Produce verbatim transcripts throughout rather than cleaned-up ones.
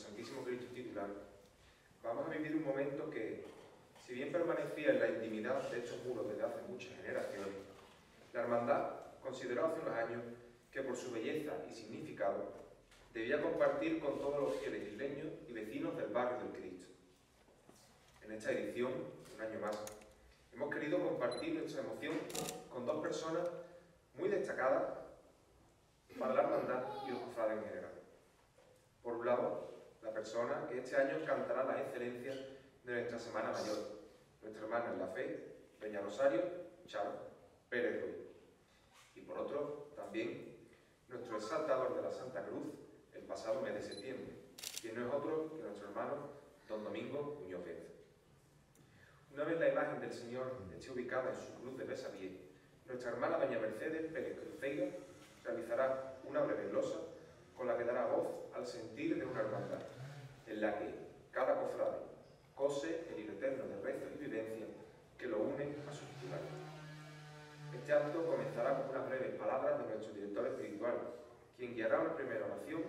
Santísimo Cristo titular, vamos a vivir un momento que, si bien permanecía en la intimidad de estos muros desde hace muchas generaciones, la hermandad consideró hace unos años que por su belleza y significado debía compartir con todos los fieles isleños y vecinos del barrio del Cristo. En esta edición, un año más, hemos querido compartir nuestra emoción con dos personas muy destacadas para la hermandad y los cofrades en general. Por un lado, la persona que este año cantará las excelencias de nuestra Semana Mayor, nuestra hermana en la fe, doña Rosario Chavo Pérez Cruceira. Y por otro, también, nuestro exaltador de la Santa Cruz el pasado mes de septiembre, quien no es otro que nuestro hermano don Domingo Muñoz. Una vez la imagen del Señor esté ubicada en su cruz de pesadilla, nuestra hermana doña Mercedes Pérez Cruceira realizará una breve glosa con la que dará voz al sentir de una hermandad, en la que cada cofrade cose el hilo eterno de rezos y vivencias que lo une a su titular. Este acto comenzará con unas breves palabras de nuestro director espiritual, quien guiará una primera oración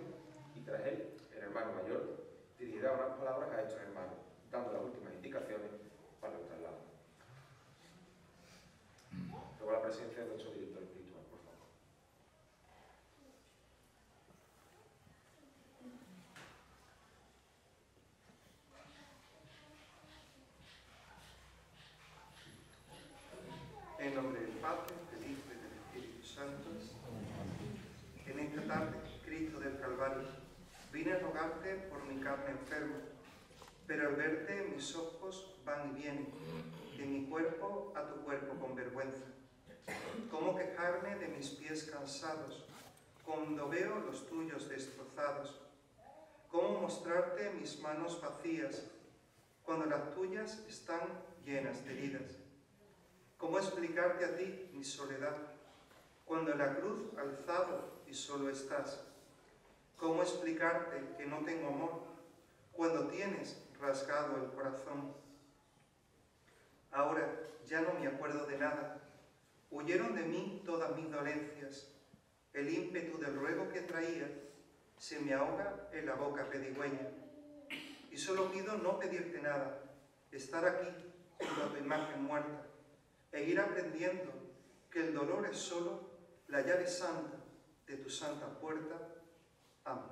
y tras él, el hermano mayor, dirigirá unas palabras a estos hermanos, dando las últimas indicaciones para el traslado. Luego la presencia de nuestro director espiritual. En nombre del Padre, del Hijo y del Espíritu Santo. En esta tarde, Cristo del Calvario, vine a rogarte por mi carne enferma, pero al verte mis ojos van y vienen, de mi cuerpo a tu cuerpo con vergüenza. ¿Cómo quejarme de mis pies cansados, cuando veo los tuyos destrozados? ¿Cómo mostrarte mis manos vacías, cuando las tuyas están llenas de heridas? ¿Cómo explicarte a ti mi soledad, cuando en la cruz alzado y solo estás? ¿Cómo explicarte que no tengo amor, cuando tienes rasgado el corazón? Ahora ya no me acuerdo de nada, huyeron de mí todas mis dolencias, el ímpetu del ruego que traía se me ahoga en la boca pedigüeña. Y solo pido no pedirte nada, estar aquí junto a tu imagen muerta, e ir aprendiendo que el dolor es solo la llave santa de tu santa puerta. Amén.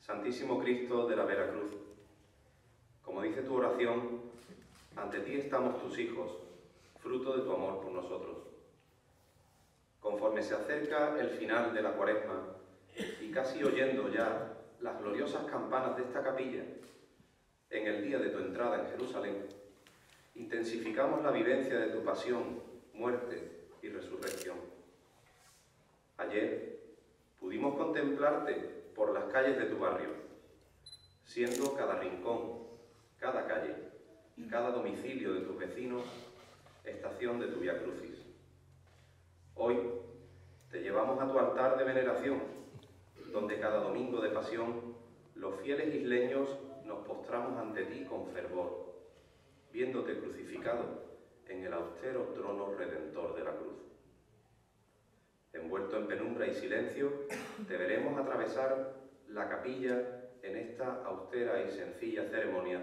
Santísimo Cristo de la Veracruz, como dice tu oración, ante ti estamos tus hijos, fruto de tu amor por nosotros. Conforme se acerca el final de la Cuaresma y casi oyendo ya las gloriosas campanas de esta capilla, en el día de tu entrada en Jerusalén, intensificamos la vivencia de tu pasión, muerte y resurrección. Ayer pudimos contemplarte por las calles de tu barrio, siendo cada rincón, cada calle, cada domicilio de tus vecinos, estación de tu Vía Crucis. Hoy te llevamos a tu altar de veneración, donde cada domingo de pasión los fieles isleños nos postramos ante ti con fervor, viéndote crucificado en el austero trono redentor de la cruz. Envuelto en penumbra y silencio, te veremos atravesar la capilla en esta austera y sencilla ceremonia,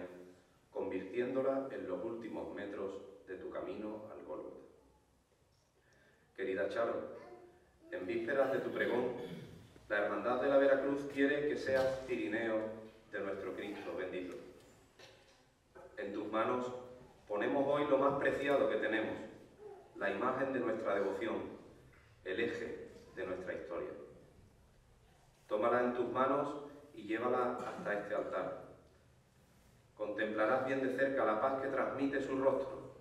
convirtiéndola en los últimos metros de tu camino al Gólgota. Querida Charo, en vísperas de tu pregón, la Hermandad de la Veracruz quiere que seas tirineo de nuestro Cristo bendito. En tus manos ponemos hoy lo más preciado que tenemos, la imagen de nuestra devoción, el eje de nuestra historia. Tómala en tus manos y llévala hasta este altar. Contemplarás bien de cerca la paz que transmite su rostro,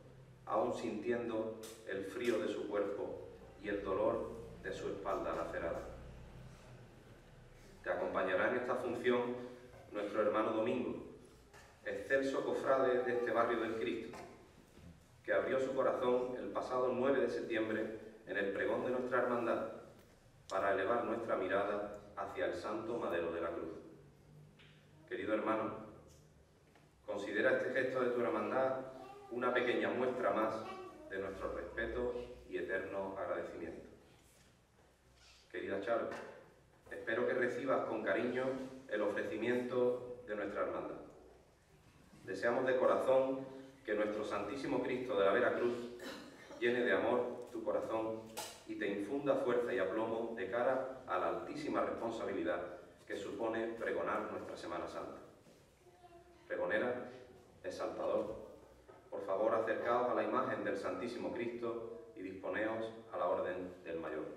aún sintiendo el frío de su cuerpo y el dolor de su espalda lacerada. Te acompañará en esta función nuestro hermano Domingo, excelso cofrade de este barrio del Cristo, que abrió su corazón el pasado nueve de septiembre en el pregón de nuestra hermandad, para elevar nuestra mirada hacia el santo madero de la cruz. Querido hermano, considera este gesto de tu hermandad una pequeña muestra más de nuestro respeto y eterno agradecimiento. Querida Charo, espero que recibas con cariño el ofrecimiento de nuestra hermandad. Deseamos de corazón que nuestro Santísimo Cristo de la Veracruz llene de amor tu corazón y te infunda fuerza y aplomo de cara a la altísima responsabilidad que supone pregonar nuestra Semana Santa. Pregonera, exaltador, por favor acercaos a la imagen del Santísimo Cristo y disponeos a la orden del mayor.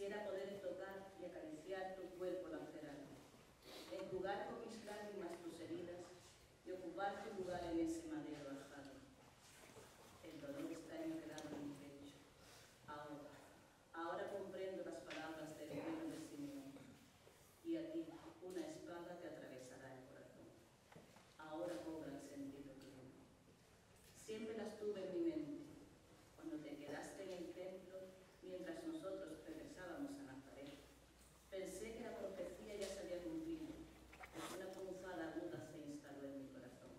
quisiera poder tocar y acariciar tu cuerpo lacerado, enjugar con mis lágrimas tus heridas y ocupar tu lugar en ese madero alzado. El dolor está enredado en mi pecho. Ahora, ahora comprendo las palabras del reino de Simeón, y a ti una espada te atravesará el corazón. Ahora cobran sentido pleno. Siempre las tuve en mi mente, cuando te quedaste en el templo, mientras nosotros regresábamos a Nazaret. Pensé que la profecía ya se había cumplido, pues una punzada aguda se instaló en mi corazón.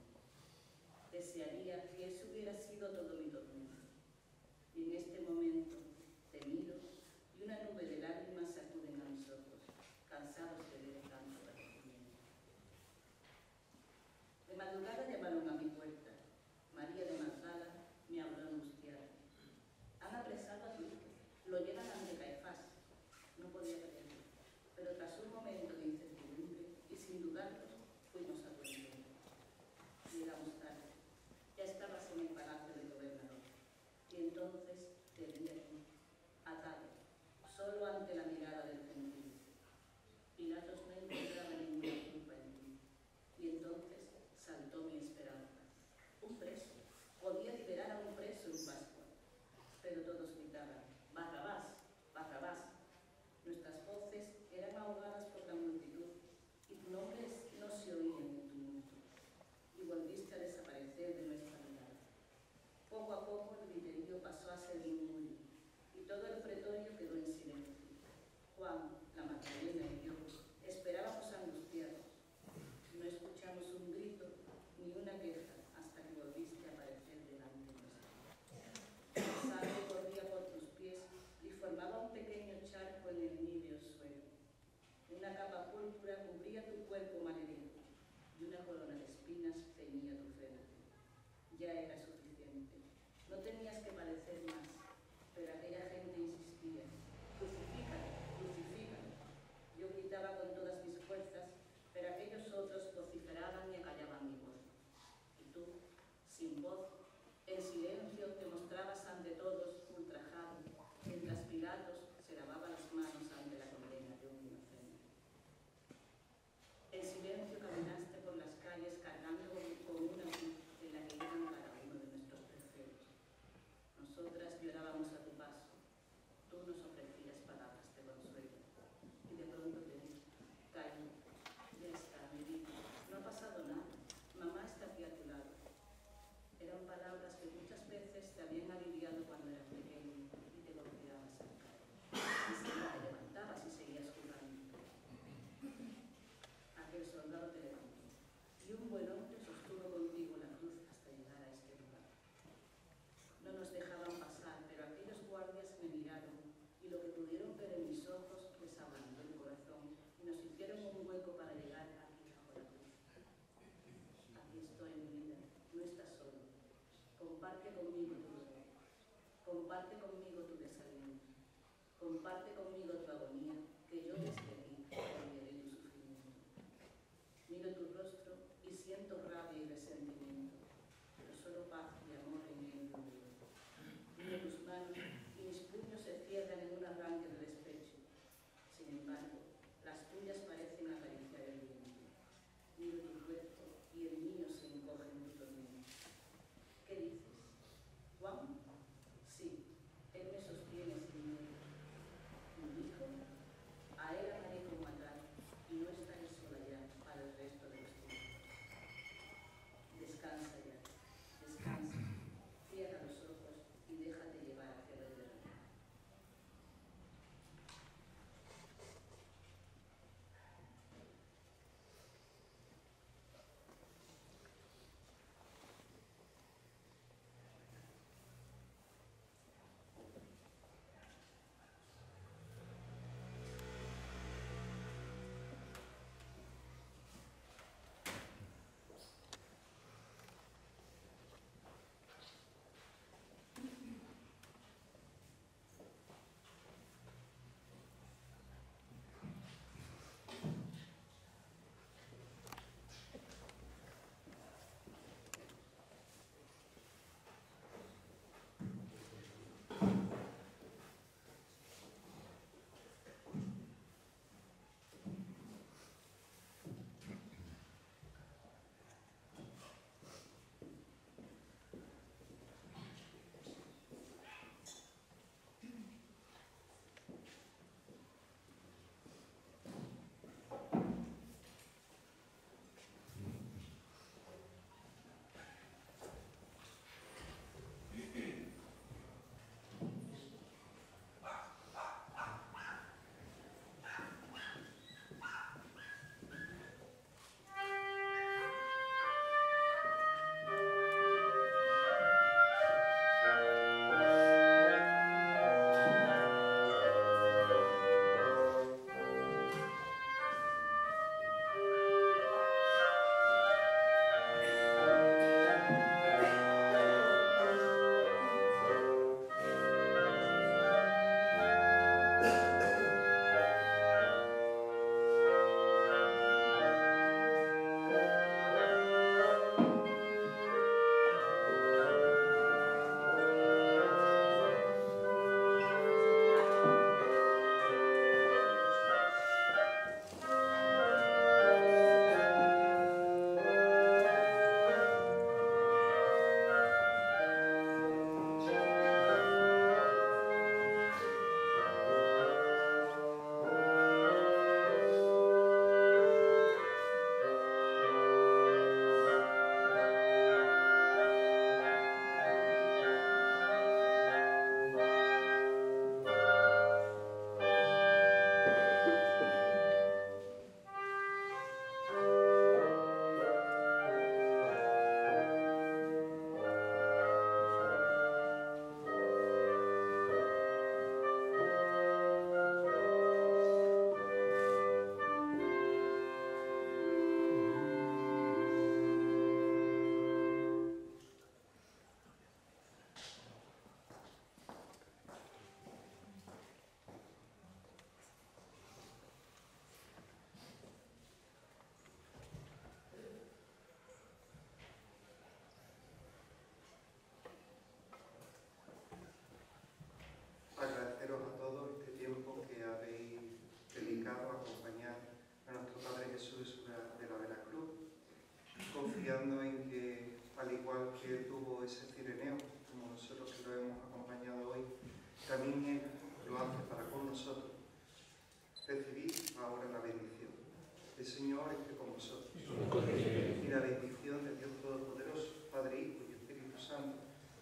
El Señor esté con vosotros. Y la bendición de Dios Todopoderoso, Padre, Hijo y Espíritu Santo,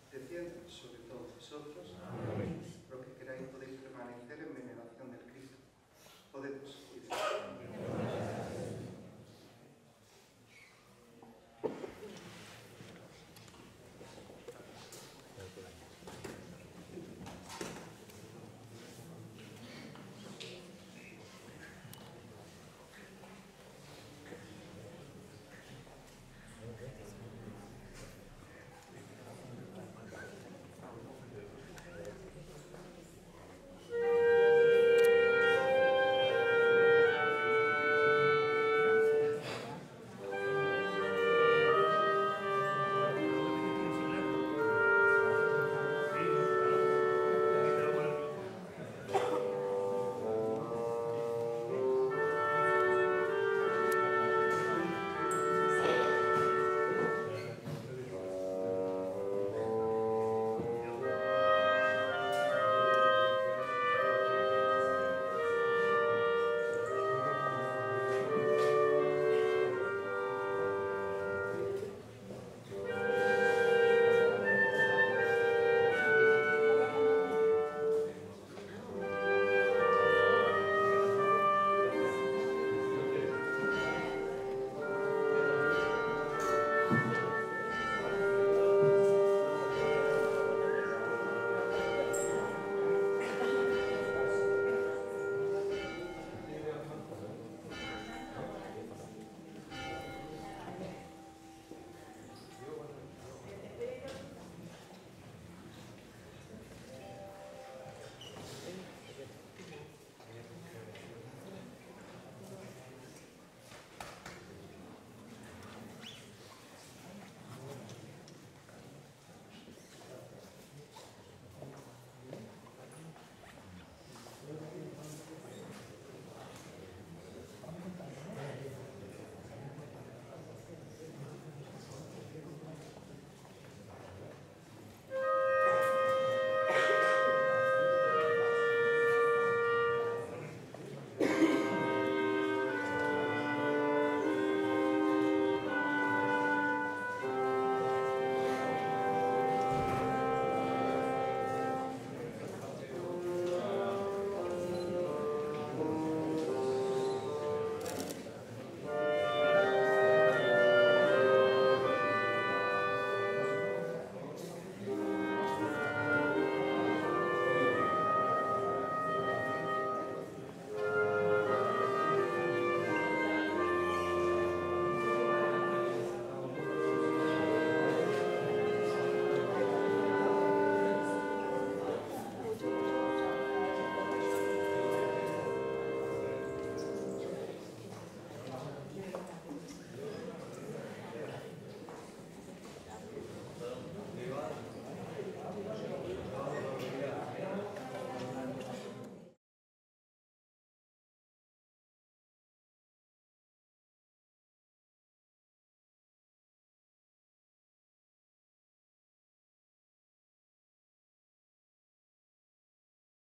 descienda sobre todos vosotros